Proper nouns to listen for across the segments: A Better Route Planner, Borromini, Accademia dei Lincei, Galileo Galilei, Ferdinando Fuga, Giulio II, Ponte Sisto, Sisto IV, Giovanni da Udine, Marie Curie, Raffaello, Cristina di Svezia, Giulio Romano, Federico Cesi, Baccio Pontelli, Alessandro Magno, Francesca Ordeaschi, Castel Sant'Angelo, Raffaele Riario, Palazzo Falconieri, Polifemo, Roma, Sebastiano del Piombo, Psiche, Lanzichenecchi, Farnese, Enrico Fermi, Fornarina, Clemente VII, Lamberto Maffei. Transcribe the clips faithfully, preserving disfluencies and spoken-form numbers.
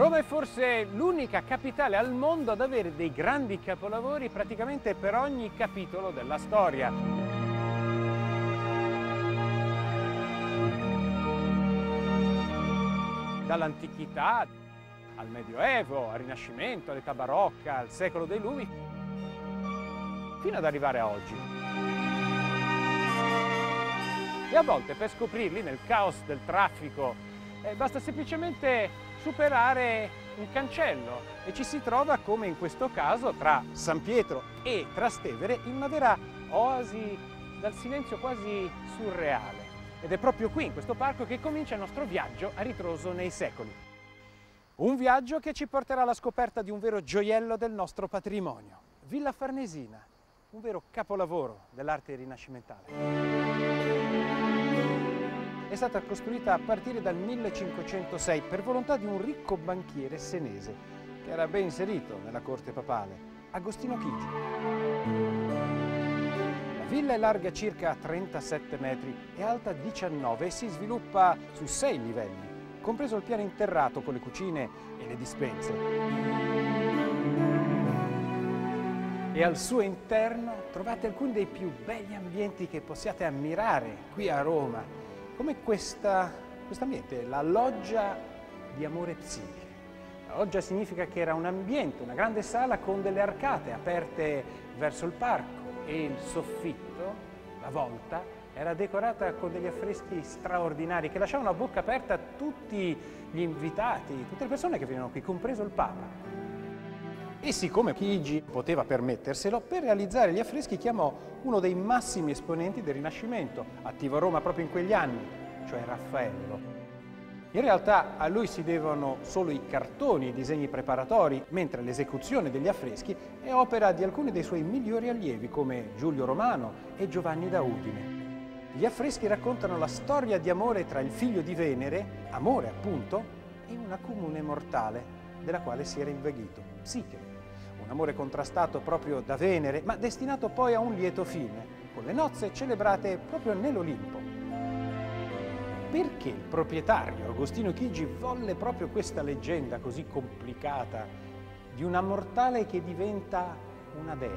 Roma è forse l'unica capitale al mondo ad avere dei grandi capolavori praticamente per ogni capitolo della storia. Dall'antichità al Medioevo, al Rinascimento, all'età barocca, al secolo dei lumi, fino ad arrivare a oggi. E a volte per scoprirli nel caos del traffico eh, basta semplicemente superare un cancello e ci si trova, come in questo caso, tra San Pietro e Trastevere in una vera oasi dal silenzio quasi surreale. Ed è proprio qui, in questo parco, che comincia il nostro viaggio a ritroso nei secoli. Un viaggio che ci porterà alla scoperta di un vero gioiello del nostro patrimonio, Villa Farnesina, un vero capolavoro dell'arte rinascimentale. È stata costruita a partire dal millecinquecentosei per volontà di un ricco banchiere senese che era ben inserito nella corte papale, Agostino Chigi. La villa è larga circa trentasette metri, è alta diciannove e si sviluppa su sei livelli, compreso il piano interrato con le cucine e le dispense. E al suo interno trovate alcuni dei più belli ambienti che possiate ammirare qui a Roma, come questa, quest'ambiente, la loggia di amore Psiche. La loggia significa che era un ambiente, una grande sala con delle arcate aperte verso il parco e il soffitto, la volta, era decorata con degli affreschi straordinari che lasciavano a bocca aperta tutti gli invitati, tutte le persone che venivano qui, compreso il Papa. E siccome Chigi poteva permetterselo, per realizzare gli affreschi chiamò uno dei massimi esponenti del Rinascimento, attivo a Roma proprio in quegli anni, cioè Raffaello. In realtà a lui si devono solo i cartoni, i disegni preparatori, mentre l'esecuzione degli affreschi è opera di alcuni dei suoi migliori allievi come Giulio Romano e Giovanni da Udine. Gli affreschi raccontano la storia di amore tra il figlio di Venere, amore appunto, e una comune mortale della quale si era invaghito, Psiche. Un amore contrastato proprio da Venere, ma destinato poi a un lieto fine, con le nozze celebrate proprio nell'Olimpo. Perché il proprietario Agostino Chigi volle proprio questa leggenda così complicata di una mortale che diventa una dea?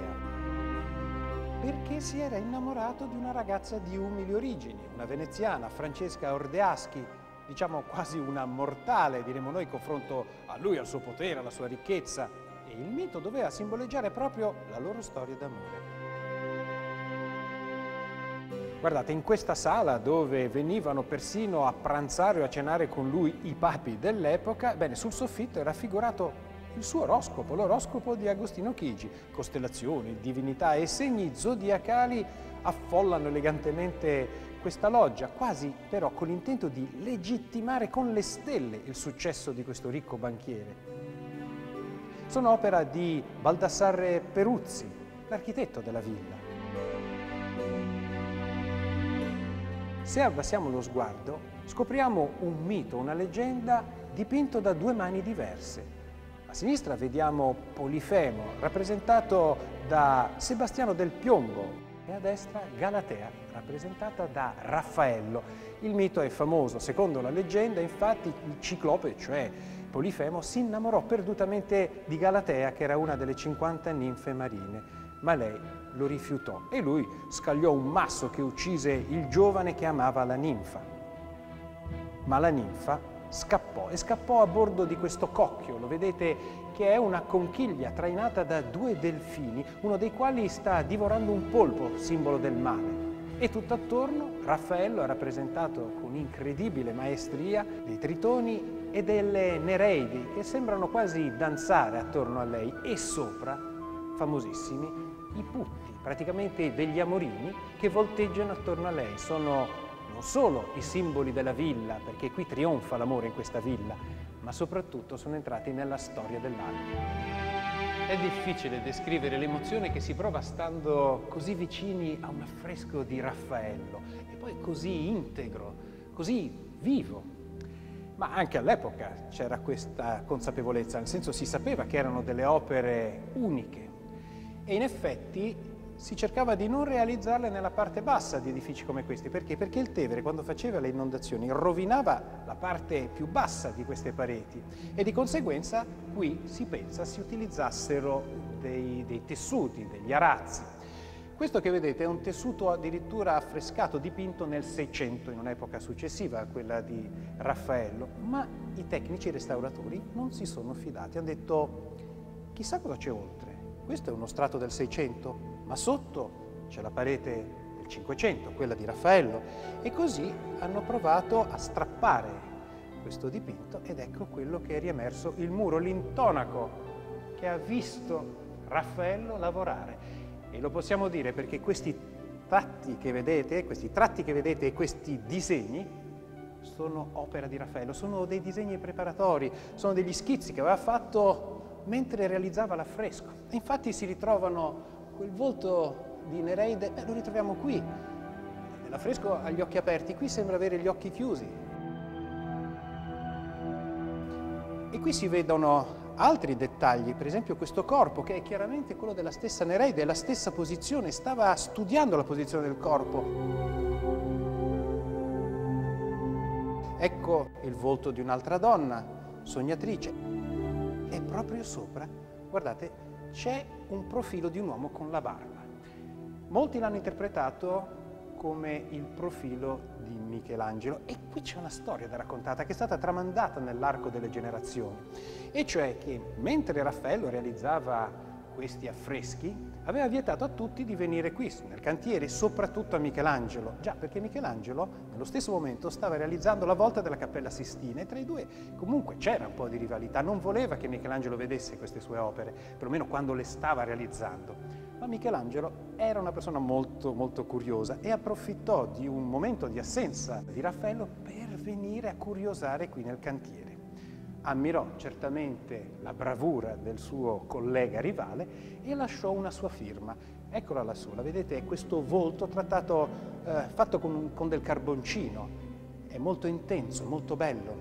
Perché si era innamorato di una ragazza di umili origini, una veneziana, Francesca Ordeaschi, diciamo quasi una mortale, diremmo noi, in confronto a lui, al suo potere, alla sua ricchezza, e il mito doveva simboleggiare proprio la loro storia d'amore. Guardate, in questa sala dove venivano persino a pranzare o a cenare con lui i papi dell'epoca, bene, sul soffitto è raffigurato il suo oroscopo, l'oroscopo di Agostino Chigi. Costellazioni, divinità e segni zodiacali affollano elegantemente questa loggia, quasi però con l'intento di legittimare con le stelle il successo di questo ricco banchiere. Sono opera di Baldassarre Peruzzi, l'architetto della villa. Se abbassiamo lo sguardo, scopriamo un mito, una leggenda dipinto da due mani diverse. A sinistra vediamo Polifemo, rappresentato da Sebastiano del Piombo, e a destra Galatea, rappresentata da Raffaello. Il mito è famoso. Secondo la leggenda, infatti, il ciclope, cioè Polifemo, si innamorò perdutamente di Galatea, che era una delle cinquanta ninfe marine, ma lei lo rifiutò e lui scagliò un masso che uccise il giovane che amava la ninfa. Ma la ninfa scappò, e scappò a bordo di questo cocchio, lo vedete, che è una conchiglia trainata da due delfini, uno dei quali sta divorando un polpo, simbolo del male. E tutt'attorno Raffaello è rappresentato con incredibile maestria dei tritoni e delle nereidi, che sembrano quasi danzare attorno a lei, e sopra, famosissimi, i putti, praticamente degli amorini, che volteggiano attorno a lei. Sono non solo i simboli della villa, perché qui trionfa l'amore in questa villa, ma soprattutto sono entrati nella storia dell'arte. È difficile descrivere l'emozione che si prova stando così vicini a un affresco di Raffaello, e poi così integro, così vivo. Ma anche all'epoca c'era questa consapevolezza, nel senso si sapeva che erano delle opere uniche, e in effetti si cercava di non realizzarle nella parte bassa di edifici come questi. Perché? Perché il Tevere, quando faceva le inondazioni, rovinava la parte più bassa di queste pareti e di conseguenza qui si pensa si utilizzassero dei, dei tessuti, degli arazzi. Questo che vedete è un tessuto addirittura affrescato, dipinto nel Seicento, in un'epoca successiva a quella di Raffaello, ma i tecnici restauratori non si sono fidati, hanno detto chissà cosa c'è oltre, questo è uno strato del Seicento, ma sotto c'è la parete del Cinquecento, quella di Raffaello, e così hanno provato a strappare questo dipinto ed ecco quello che è riemerso, il muro, l'intonaco che ha visto Raffaello lavorare. E lo possiamo dire perché questi tratti che vedete, questi tratti che vedete e questi disegni sono opera di Raffaello, sono dei disegni preparatori, sono degli schizzi che aveva fatto mentre realizzava l'affresco. Infatti si ritrovano quel volto di Nereide, beh, lo ritroviamo qui, l'affresco ha gli occhi aperti, qui sembra avere gli occhi chiusi. E qui si vedono altri dettagli, per esempio questo corpo che è chiaramente quello della stessa Nereide, è la stessa posizione, stava studiando la posizione del corpo. Ecco il volto di un'altra donna, sognatrice, e proprio sopra, guardate, c'è un profilo di un uomo con la barba. Molti l'hanno interpretato come il profilo di Michelangelo e qui c'è una storia da raccontare che è stata tramandata nell'arco delle generazioni, e cioè che mentre Raffaello realizzava questi affreschi aveva vietato a tutti di venire qui nel cantiere, soprattutto a Michelangelo, già perché Michelangelo nello stesso momento stava realizzando la volta della Cappella Sistina e tra i due comunque c'era un po' di rivalità, non voleva che Michelangelo vedesse queste sue opere, perlomeno quando le stava realizzando. Ma Michelangelo era una persona molto molto curiosa e approfittò di un momento di assenza di Raffaello per venire a curiosare qui nel cantiere. Ammirò certamente la bravura del suo collega rivale e lasciò una sua firma. Eccola lassù, la vedete? È questo volto trattato, eh, fatto con, con del carboncino. È molto intenso, molto bello.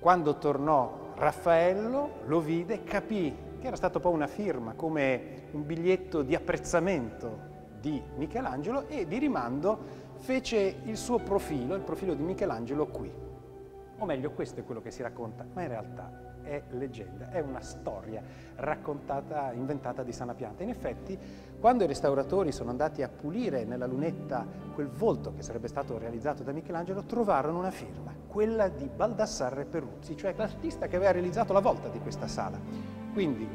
Quando tornò Raffaello, lo vide, capì che era stata poi una firma, come un biglietto di apprezzamento di Michelangelo, e di rimando fece il suo profilo, il profilo di Michelangelo qui. O meglio, questo è quello che si racconta, ma in realtà è leggenda, è una storia raccontata, inventata di sana pianta. In effetti, quando i restauratori sono andati a pulire nella lunetta quel volto che sarebbe stato realizzato da Michelangelo, trovarono una firma, quella di Baldassarre Peruzzi, cioè l'artista che aveva realizzato la volta di questa sala. Quindi,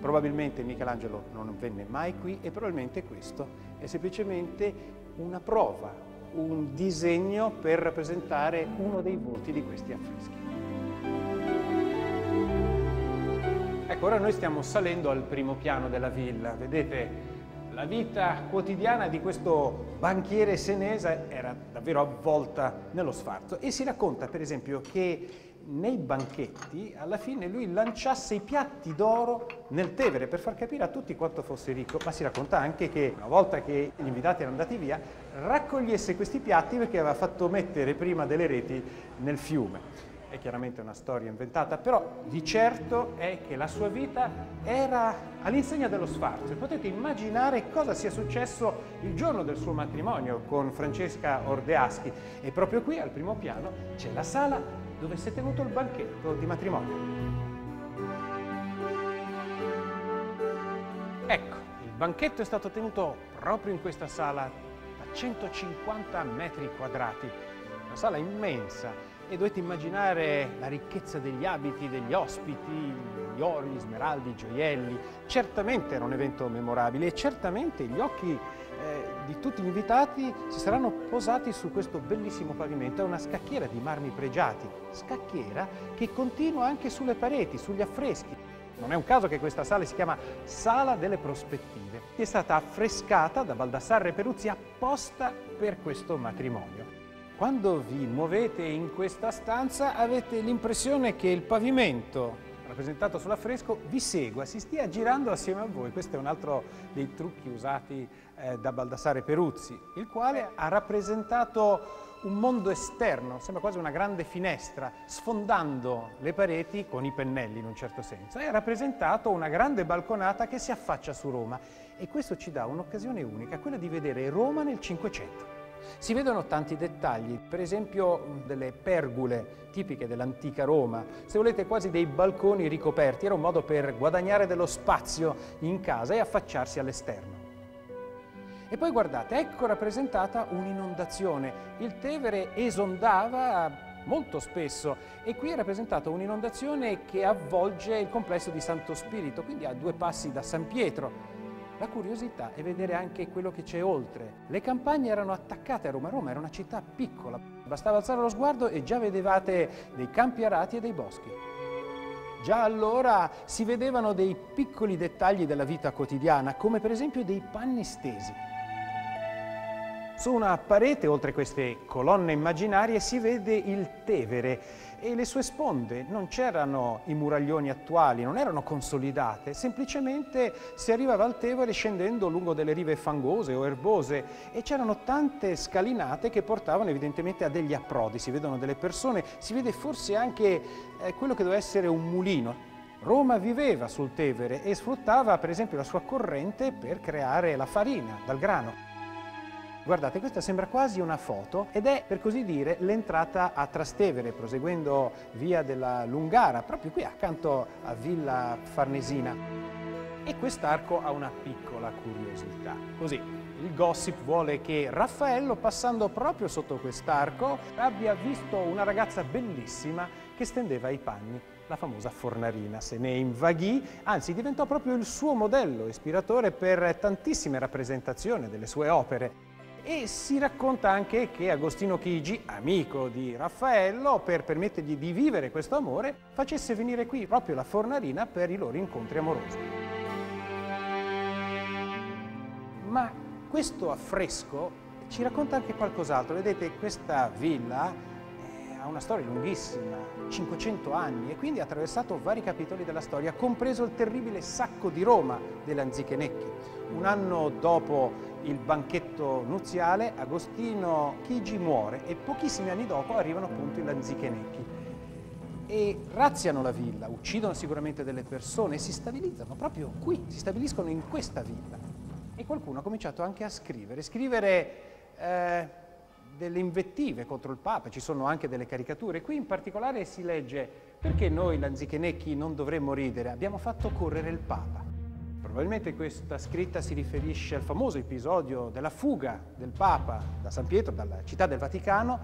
probabilmente Michelangelo non venne mai qui e probabilmente questo è semplicemente una prova, un disegno per rappresentare uno dei volti di questi affreschi. Ecco, ora noi stiamo salendo al primo piano della villa. Vedete, la vita quotidiana di questo banchiere senese era davvero avvolta nello sfarzo e si racconta, per esempio, che nei banchetti alla fine lui lanciasse i piatti d'oro nel Tevere per far capire a tutti quanto fosse ricco, ma si racconta anche che una volta che gli invitati erano andati via raccogliesse questi piatti perché aveva fatto mettere prima delle reti nel fiume. È chiaramente una storia inventata, però di certo è che la sua vita era all'insegna dello sfarzo e potete immaginare cosa sia successo il giorno del suo matrimonio con Francesca Ordeaschi. E proprio qui al primo piano c'è la sala dove si è tenuto il banchetto di matrimonio. Ecco, il banchetto è stato tenuto proprio in questa sala da centocinquanta metri quadrati, una sala immensa. E dovete immaginare la ricchezza degli abiti degli ospiti, gli ori, gli smeraldi, i gioielli. Certamente era un evento memorabile e certamente gli occhi eh, di tutti gli invitati si saranno posati su questo bellissimo pavimento. È una scacchiera di marmi pregiati, scacchiera che continua anche sulle pareti, sugli affreschi. Non è un caso che questa sala si chiama Sala delle Prospettive. È stata affrescata da Baldassarre Peruzzi apposta per questo matrimonio. Quando vi muovete in questa stanza avete l'impressione che il pavimento rappresentato sull'affresco, vi segua, si stia girando assieme a voi. Questo è un altro dei trucchi usati eh, da Baldassarre Peruzzi, il quale ha rappresentato un mondo esterno, sembra quasi una grande finestra, sfondando le pareti con i pennelli in un certo senso, e ha rappresentato una grande balconata che si affaccia su Roma, e questo ci dà un'occasione unica, quella di vedere Roma nel Cinquecento. Si vedono tanti dettagli, per esempio delle pergole tipiche dell'antica Roma, se volete quasi dei balconi ricoperti, era un modo per guadagnare dello spazio in casa e affacciarsi all'esterno. E poi guardate, ecco rappresentata un'inondazione, il Tevere esondava molto spesso e qui è rappresentata un'inondazione che avvolge il complesso di Santo Spirito, quindi a due passi da San Pietro. La curiosità è vedere anche quello che c'è oltre. Le campagne erano attaccate a Roma, Roma era una città piccola, bastava alzare lo sguardo e già vedevate dei campi arati e dei boschi. Già allora si vedevano dei piccoli dettagli della vita quotidiana, come per esempio dei panni stesi. Su una parete, oltre queste colonne immaginarie, si vede il Tevere e le sue sponde. Non c'erano i muraglioni attuali, non erano consolidate, semplicemente si arrivava al Tevere scendendo lungo delle rive fangose o erbose e c'erano tante scalinate che portavano evidentemente a degli approdi. Si vedono delle persone, si vede forse anche eh, quello che doveva essere un mulino. Roma viveva sul Tevere e sfruttava per esempio la sua corrente per creare la farina dal grano. Guardate, questa sembra quasi una foto ed è, per così dire, l'entrata a Trastevere, proseguendo via della Lungara, proprio qui accanto a Villa Farnesina. E quest'arco ha una piccola curiosità. Così, il gossip vuole che Raffaello, passando proprio sotto quest'arco, abbia visto una ragazza bellissima che stendeva i panni, la famosa fornarina. Se ne invaghì, anzi diventò proprio il suo modello, ispiratore per tantissime rappresentazioni delle sue opere. E si racconta anche che Agostino Chigi, amico di Raffaello, per permettergli di vivere questo amore, facesse venire qui proprio la fornarina per i loro incontri amorosi. Ma questo affresco ci racconta anche qualcos'altro. Vedete, questa villa eh, ha una storia lunghissima, cinquecento anni, e quindi ha attraversato vari capitoli della storia, compreso il terribile sacco di Roma dei Lanzichenecchi. Un anno dopo il banchetto nuziale, Agostino Chigi muore e pochissimi anni dopo arrivano appunto i Lanzichenecchi e razziano la villa, uccidono sicuramente delle persone e si stabilizzano proprio qui, si stabiliscono in questa villa. E qualcuno ha cominciato anche a scrivere, scrivere eh, delle invettive contro il Papa, ci sono anche delle caricature. Qui in particolare si legge: perché noi Lanzichenecchi non dovremmo ridere, abbiamo fatto correre il Papa. Probabilmente questa scritta si riferisce al famoso episodio della fuga del Papa da San Pietro, dalla città del Vaticano,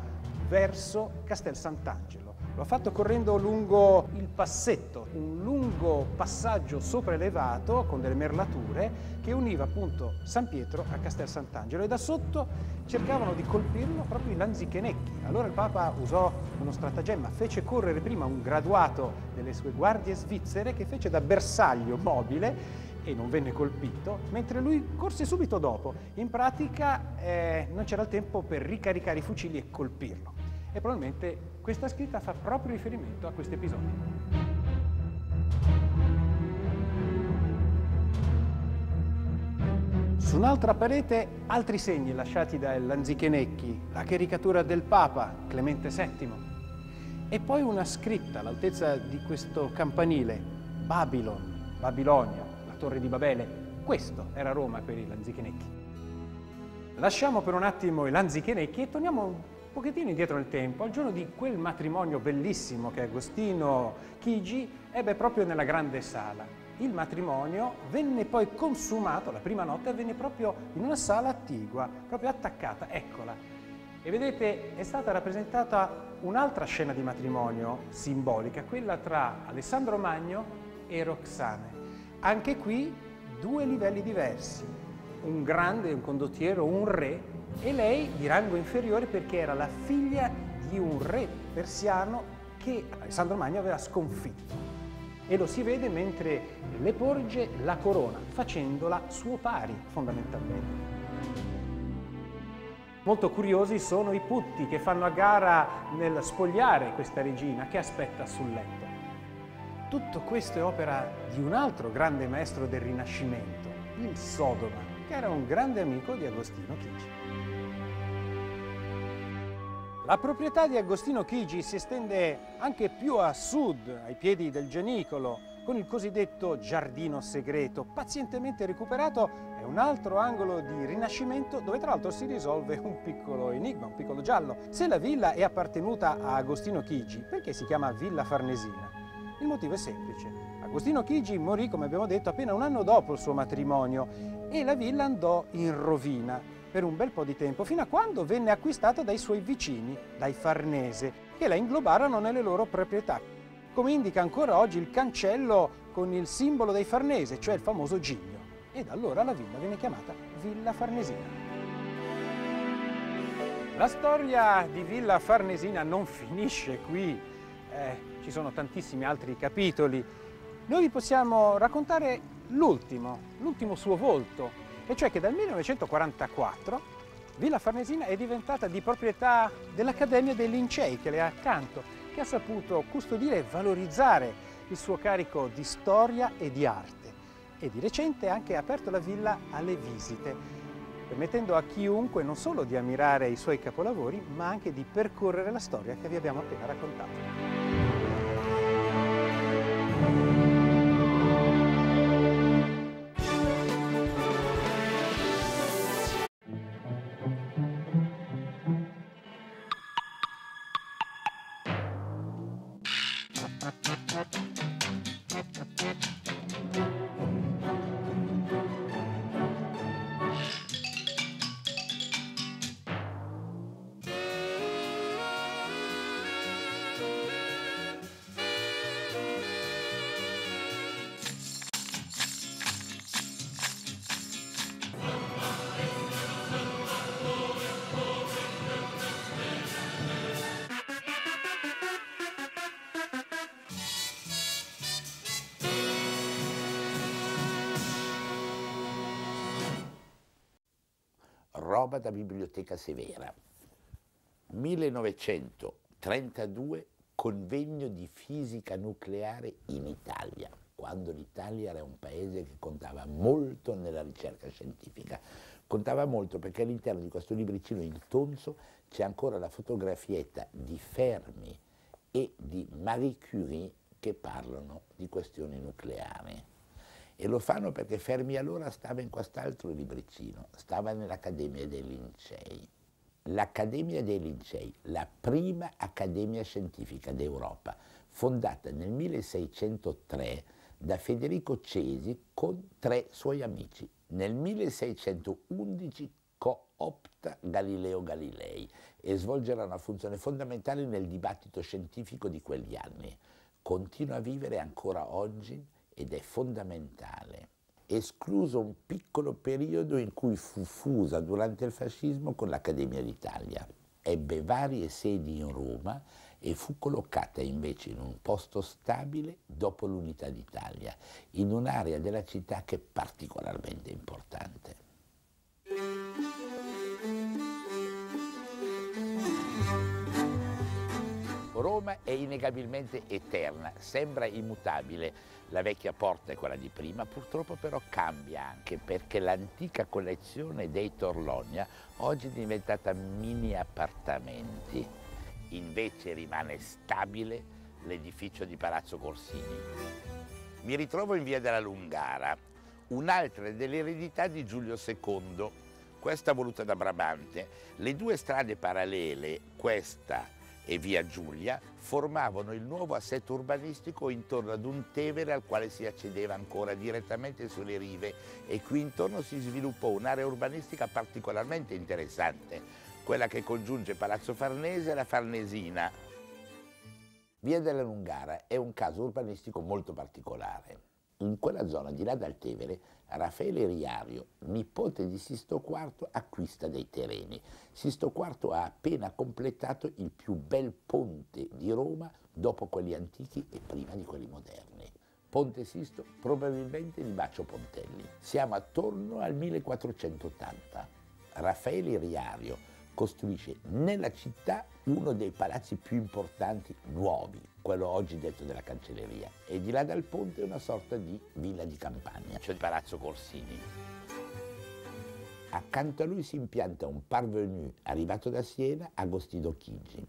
verso Castel Sant'Angelo. Lo ha fatto correndo lungo il passetto, un lungo passaggio sopraelevato con delle merlature che univa appunto San Pietro a Castel Sant'Angelo, e da sotto cercavano di colpirlo proprio i Lanzichenecchi. Allora il Papa usò uno stratagemma, fece correre prima un graduato delle sue guardie svizzere che fece da bersaglio mobile e non venne colpito, mentre lui corse subito dopo. In pratica eh, non c'era il tempo per ricaricare i fucili e colpirlo. E probabilmente questa scritta fa proprio riferimento a questo episodio. Su un'altra parete altri segni lasciati dai Lanzichenecchi, la caricatura del Papa Clemente settimo e poi una scritta all'altezza di questo campanile: Babylon, Babilonia, Torre di Babele. Questo era Roma per i Lanzichenecchi. Lasciamo per un attimo i Lanzichenecchi e torniamo un pochettino indietro nel tempo, al giorno di quel matrimonio bellissimo che Agostino Chigi ebbe proprio nella grande sala. Il matrimonio venne poi consumato, la prima notte venne proprio in una sala attigua, proprio attaccata, eccola. E vedete, è stata rappresentata un'altra scena di matrimonio simbolica, quella tra Alessandro Magno e Roxane. Anche qui due livelli diversi, un grande, un condottiero, un re, e lei di rango inferiore perché era la figlia di un re persiano che Alessandro Magno aveva sconfitto. E lo si vede mentre le porge la corona, facendola suo pari fondamentalmente. Molto curiosi sono i putti che fanno a gara nel spogliare questa regina che aspetta sul letto. Tutto questo è opera di un altro grande maestro del Rinascimento, il Sodoma, che era un grande amico di Agostino Chigi. La proprietà di Agostino Chigi si estende anche più a sud, ai piedi del Genicolo, con il cosiddetto giardino segreto, pazientemente recuperato. È un altro angolo di rinascimento dove tra l'altro si risolve un piccolo enigma, un piccolo giallo. Se la villa è appartenuta a Agostino Chigi, perché si chiama Villa Farnesina? Il motivo è semplice. Agostino Chigi morì, come abbiamo detto, appena un anno dopo il suo matrimonio e la villa andò in rovina per un bel po' di tempo, fino a quando venne acquistata dai suoi vicini, dai Farnese, che la inglobarono nelle loro proprietà, come indica ancora oggi il cancello con il simbolo dei Farnese, cioè il famoso giglio. E da allora la villa venne chiamata Villa Farnesina. La storia di Villa Farnesina non finisce qui, eh, ci sono tantissimi altri capitoli. Noi vi possiamo raccontare l'ultimo, l'ultimo suo volto, e cioè che dal millenovecentoquarantaquattro Villa Farnesina è diventata di proprietà dell'Accademia dei Lincei, che le è accanto, che ha saputo custodire e valorizzare il suo carico di storia e di arte. E di recente ha anche aperto la villa alle visite, permettendo a chiunque non solo di ammirare i suoi capolavori, ma anche di percorrere la storia che vi abbiamo appena raccontato. Roba da biblioteca severa. millenovecentotrentadue, convegno di fisica nucleare in Italia, quando l'Italia era un paese che contava molto nella ricerca scientifica. Contava molto perché all'interno di questo libricino, il Tonso, c'è ancora la fotografietta di Fermi e di Marie Curie che parlano di questioni nucleari. E lo fanno perché Fermi allora stava in quest'altro libricino, stava nell'Accademia dei Lincei. L'Accademia dei Lincei, la prima accademia scientifica d'Europa, fondata nel milleseicentotre da Federico Cesi con tre suoi amici. Nel milleseicentoundici coopta Galileo Galilei e svolgerà una funzione fondamentale nel dibattito scientifico di quegli anni. Continua a vivere ancora oggi ed è fondamentale, escluso un piccolo periodo in cui fu fusa durante il fascismo con l'Accademia d'Italia. Ebbe varie sedi in Roma e fu collocata invece in un posto stabile dopo l'Unità d'Italia, in un'area della città che è particolarmente importante. Roma è innegabilmente eterna, sembra immutabile. La vecchia porta è quella di prima, purtroppo però cambia anche perché l'antica collezione dei Torlonia oggi è diventata mini appartamenti. Invece rimane stabile l'edificio di Palazzo Corsini. Mi ritrovo in via della Lungara, un'altra dell'eredità di Giulio secondo, questa voluta da Brabante. Le due strade parallele, questa e via Giulia, formavano il nuovo assetto urbanistico intorno ad un Tevere al quale si accedeva ancora direttamente sulle rive, e qui intorno si sviluppò un'area urbanistica particolarmente interessante, quella che congiunge Palazzo Farnese e la Farnesina. Via della Lungara è un caso urbanistico molto particolare. In quella zona, di là dal Tevere, Raffaele Riario, nipote di Sisto quarto, acquista dei terreni. Sisto quarto ha appena completato il più bel ponte di Roma dopo quelli antichi e prima di quelli moderni. Ponte Sisto, probabilmente di Baccio Pontelli. Siamo attorno al millequattrocentottanta. Raffaele Riario, costruisce nella città uno dei palazzi più importanti nuovi, quello oggi detto della cancelleria, e di là dal ponte una sorta di villa di campagna, cioè il Palazzo Corsini. Accanto a lui si impianta un parvenu arrivato da Siena, Agostino Chigi.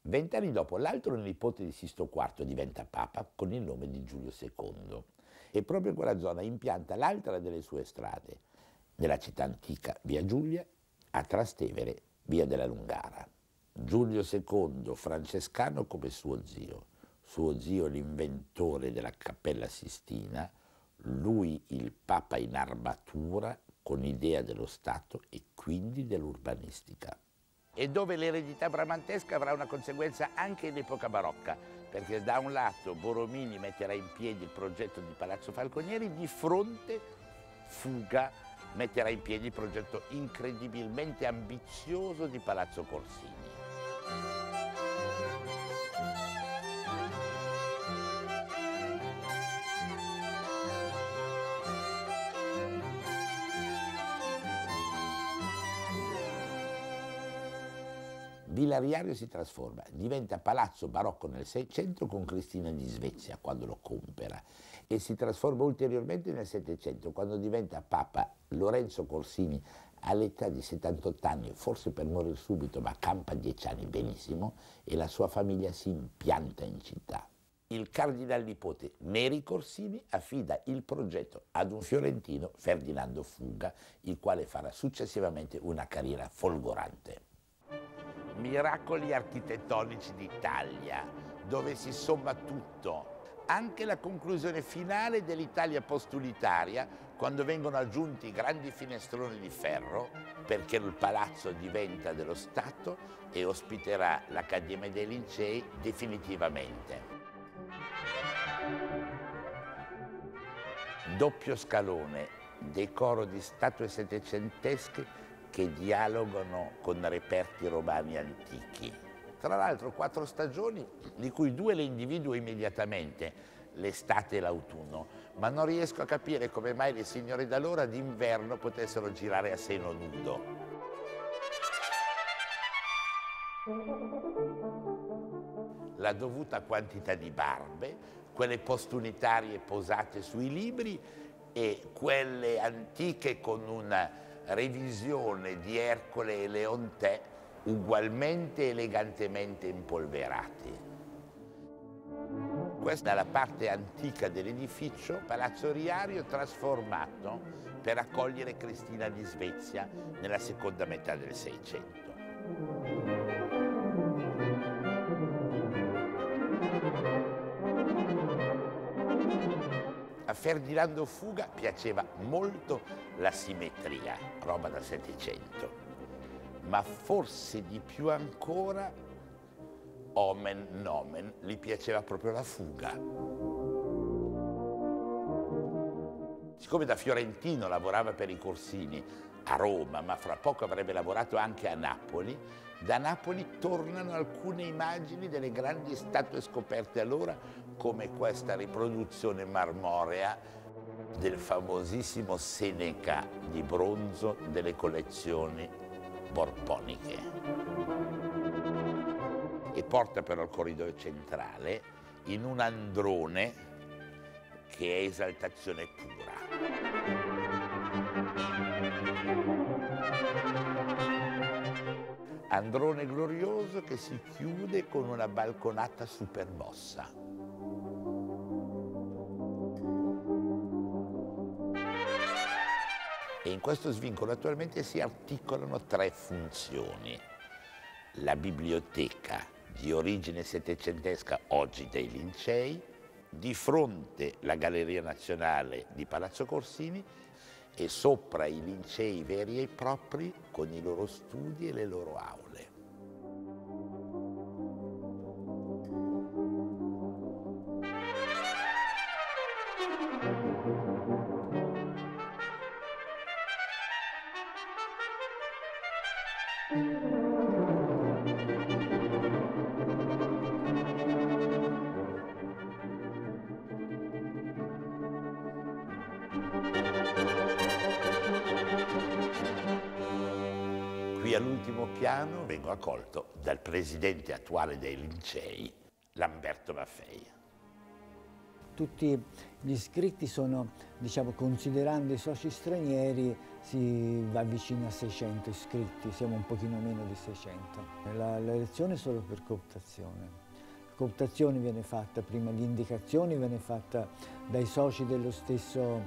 Vent'anni dopo l'altro nipote di Sisto quarto diventa papa con il nome di Giulio secondo e proprio in quella zona impianta l'altra delle sue strade, nella città antica via Giulia, a Trastevere via della Lungara. Giulio secondo, francescano come suo zio, suo zio l'inventore della Cappella Sistina, lui il papa in armatura, con idea dello Stato e quindi dell'urbanistica. E dove l'eredità bramantesca avrà una conseguenza anche in epoca barocca, perché da un lato Borromini metterà in piedi il progetto di Palazzo Falconieri, di fronte Fuga metterà in piedi il progetto incredibilmente ambizioso di Palazzo Corsini. Villa Riario si trasforma, diventa palazzo barocco nel Seicento con Cristina di Svezia quando lo compera e si trasforma ulteriormente nel Settecento quando diventa papa Lorenzo Corsini all'età di settantotto anni, forse per morire subito, ma campa dieci anni benissimo e la sua famiglia si impianta in città. Il cardinal nipote Neri Corsini affida il progetto ad un fiorentino, Ferdinando Fuga, il quale farà successivamente una carriera folgorante. Miracoli architettonici d'Italia, dove si somma tutto, anche la conclusione finale dell'Italia postulitaria, quando vengono aggiunti grandi finestroni di ferro, perché il palazzo diventa dello Stato e ospiterà l'Accademia dei Lincei definitivamente. Doppio scalone, decoro di statue settecentesche che dialogano con reperti romani antichi. Tra l'altro quattro stagioni, di cui due le individuo immediatamente, l'estate e l'autunno, ma non riesco a capire come mai le signore d'allora d'inverno potessero girare a seno nudo. La dovuta quantità di barbe, quelle postunitarie posate sui libri e quelle antiche con una revisione di Ercole e Leontè ugualmente elegantemente impolverati. Questa è la parte antica dell'edificio, Palazzo Riario trasformato per accogliere Cristina di Svezia nella seconda metà del Seicento. A Ferdinando Fuga piaceva molto la simmetria, roba da Settecento, ma forse di più ancora, omen nomen, gli piaceva proprio la fuga. Siccome da fiorentino lavorava per i Corsini a Roma, ma fra poco avrebbe lavorato anche a Napoli, da Napoli tornano alcune immagini delle grandi statue scoperte allora, come questa riproduzione marmorea del famosissimo Seneca di bronzo delle collezioni borboniche. E porta però il corridoio centrale in un androne che è esaltazione pura. Androne glorioso che si chiude con una balconata supermossa. E in questo svincolo attualmente si articolano tre funzioni. La biblioteca di origine settecentesca, oggi dei Lincei, di fronte la Galleria Nazionale di Palazzo Corsini e sopra i Lincei veri e propri con i loro studi e le loro aule. Qui qui all'ultimo piano vengo accolto dal presidente attuale dei Lincei, Lamberto Maffei. Tutti gli iscritti sono, diciamo, considerando i soci stranieri, si va vicino a seicento iscritti, siamo un pochino meno di seicento. L'elezione è solo per cooptazione. La cooptazione viene fatta prima di indicazioni, viene fatta dai soci dello stesso,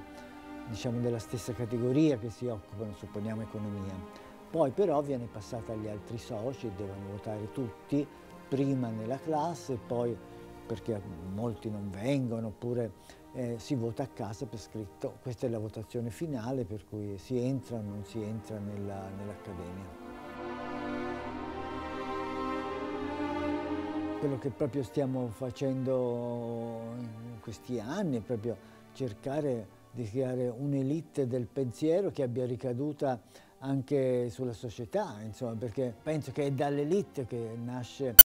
diciamo, della stessa categoria che si occupano, supponiamo, economia. Poi però viene passata agli altri soci e devono votare tutti, prima nella classe, poi, perché molti non vengono, oppure eh, si vota a casa per scritto. Questa è la votazione finale, per cui si entra o non si entra nella, nell'Accademia. Quello che proprio stiamo facendo in questi anni è proprio cercare di creare un'elite del pensiero che abbia ricaduta anche sulla società, insomma, perché penso che è dall'elite che nasce